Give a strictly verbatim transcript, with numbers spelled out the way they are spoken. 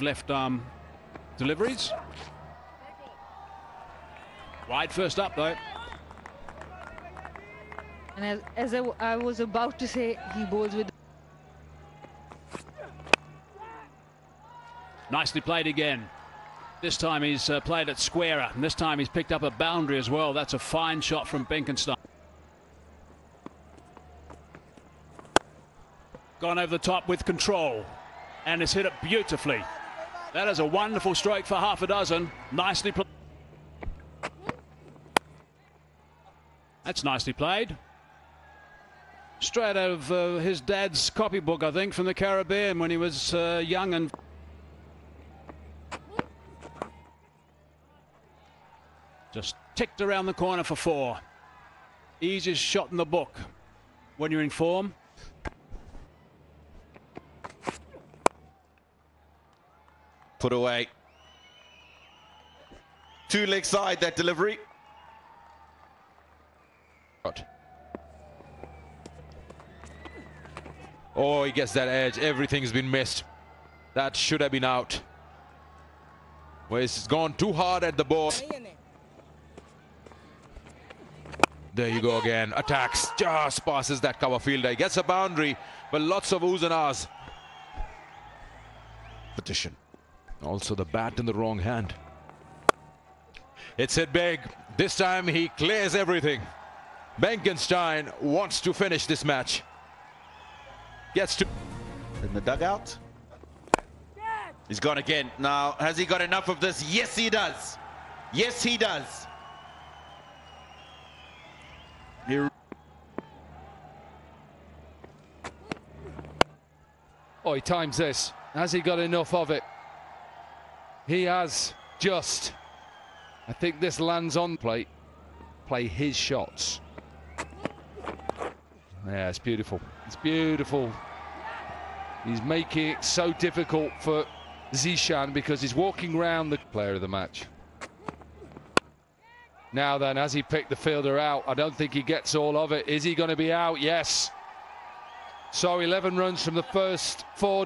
Left arm deliveries. Wide first up though. And as, as I, I was about to say, he bowls with. Nicely played again. This time he's uh, played at squarer, and this time he's picked up a boundary as well. That's a fine shot from Benkenstein. Gone over the top with control. And has hit it beautifully. That is a wonderful stroke for half a dozen. Nicely played. That's nicely played. Straight out of uh, his dad's copybook, I think, from the Caribbean when he was uh, young. And just ticked around the corner for four. Easiest shot in the book when you're in form. Put away. Two leg side, that delivery. Oh, he gets that edge. Everything's been missed. That should have been out. Well, it's gone too hard at the ball. There you go again. Attacks. Just passes that cover fielder. He gets a boundary, but lots of oohs and ahs. Petition. Also the bat in the wrong hand. It's hit big. This time he clears everything. Benkenstein wants to finish this match. Gets to... in the dugout. He's gone again. Now, has he got enough of this? Yes, he does. Yes, he does. Oh, he times this. Has he got enough of it? He has just, I think this lands on plate, play his shots. Yeah, it's beautiful. It's beautiful. He's making it so difficult for Zeeshan because he's walking round the player of the match. Now then, as he picked the fielder out, I don't think he gets all of it. Is he going to be out? Yes. So eleven runs from the first four.